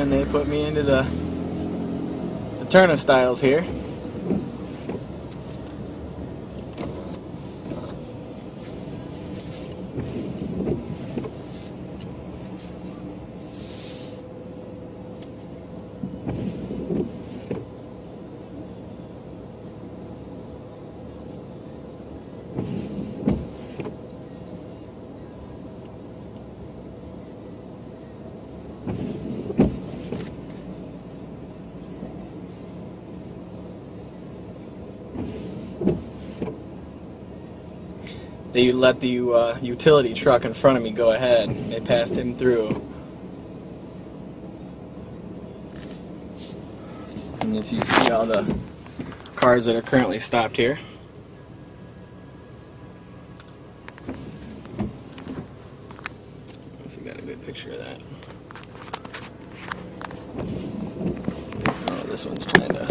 and they put me into the turnstiles here. They let the utility truck in front of me go ahead. They passed him through. And if you see all the cars that are currently stopped here. If you got a good picture of that. Oh, this one's trying to...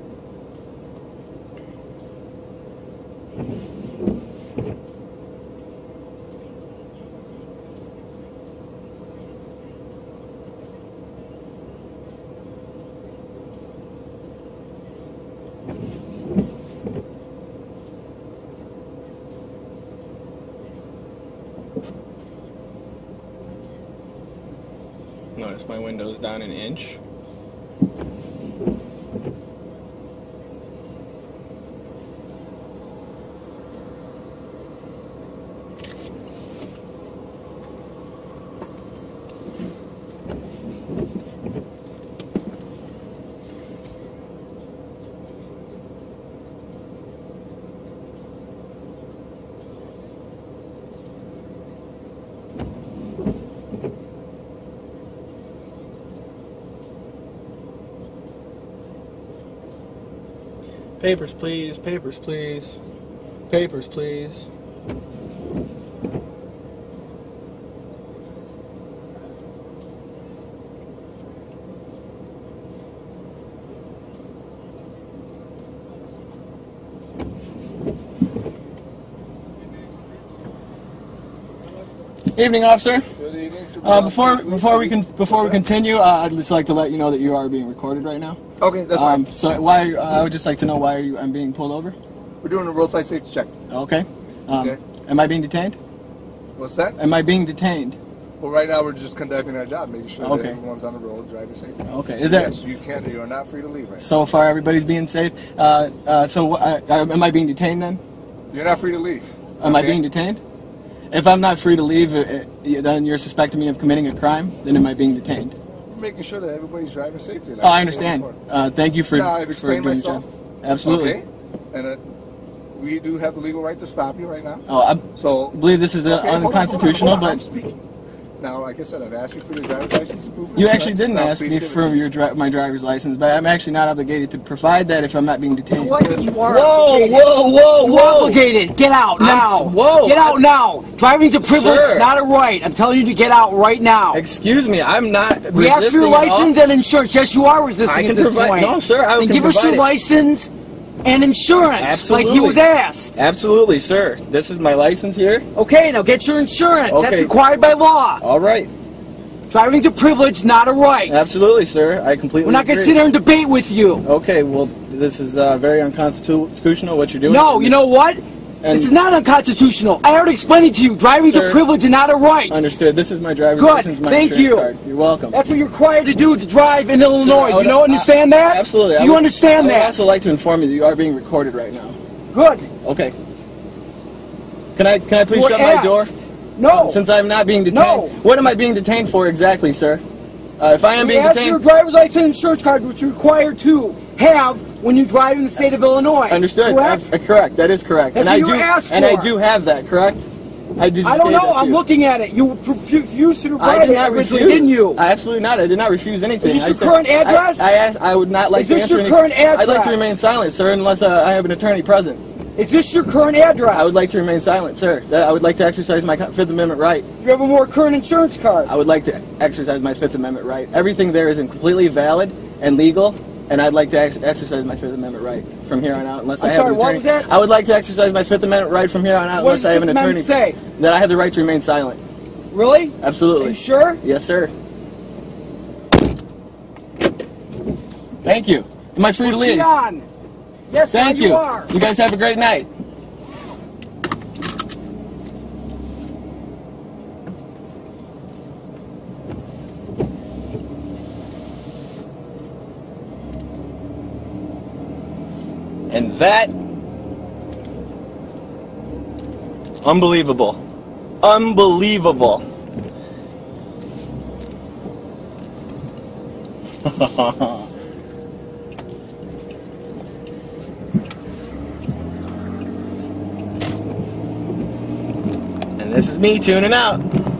Notice my window's down an inch. Papers, please. Papers, please. Papers, please. Evening, officer. Good evening. Before we continue, I'd just like to let you know that you are being recorded right now. Okay, that's fine. I would just like to know why I'm being pulled over. We're doing a roadside safety check. Okay. Okay. Am I being detained? What's that? Am I being detained? Well, right now we're just conducting our job, making sure that everyone's on the road driving safely. Okay. You are not free to leave right now. So far, everybody's being safe. Am I being detained then? You're not free to leave. Am I being detained? If I'm not free to leave, then you're suspecting me of committing a crime. Then am I being detained? We're making sure that everybody's driving safely. Like I understand. Thank you for. No, I've explained myself. Absolutely. Okay. And we do have the legal right to stop you right now. Oh, I believe this is unconstitutional. But now, like I said, I've asked you for your driver's license and proof. You actually didn't ask me for my driver's license, but I'm actually not obligated to provide that if I'm not being detained. What? You are. Whoa! Whoa! Whoa! Whoa! Obligated. Get out now! Whoa! Get out now! Driving's a privilege, sir. Not a right. I'm telling you to get out right now. Excuse me, I'm not resisting. We asked for your license and insurance. Yes, you are resisting at this point. No, sir, I can provide it. Then give us your license and insurance. Absolutely. Like he was asked. Absolutely, sir. This is my license here. Okay, now get your insurance. Okay. That's required by law. All right. Driving's a privilege, not a right. Absolutely, sir. I completely agree. We're not going to sit here and debate with you. Okay, well, this is very unconstitutional, what you're doing. No, you know what? And this is not unconstitutional. I already explained it to you. Driving's a privilege and not a right. Understood. This is my driver's license. Good. Thank you. Card. You're welcome. That's what you're required to do to drive in Illinois. Sir, do you understand that? Absolutely. Do you understand that? I'd also like to inform you that you are being recorded right now. Good. Okay. Can I please shut my door? No. Since I'm not being detained. No. What am I being detained for exactly, sir? If I am being detained... Your driver's license and insurance card, which you're required to have when you drive in the state of Illinois. Understood. Correct? Correct. That is correct. That's what you asked for. And I do have that, correct? I don't know. I'm looking at it. You refused to provide it originally, didn't you? Absolutely not. I did not refuse anything. Is this your current address? I asked. I would not like to answer any. Is this your current address? I'd like to remain silent, sir, unless I have an attorney present. Is this your current address? I would like to remain silent, sir. I would like to exercise my Fifth Amendment right. Do you have a more current insurance card? I would like to exercise my Fifth Amendment right. Everything there is completely valid and legal. And I'd like to exercise my Fifth Amendment right from here on out, unless I have an attorney. What was that? I would like to exercise my Fifth Amendment right from here on out, unless I have an attorney. What does the Fifth Amendment say? That I have the right to remain silent. Really? Absolutely. Are you sure? Yes, sir. Thank you. Am I free to leave? Proceed on. Yes, sir, you are. You guys have a great night. And that, unbelievable, unbelievable. And this is me tuning out.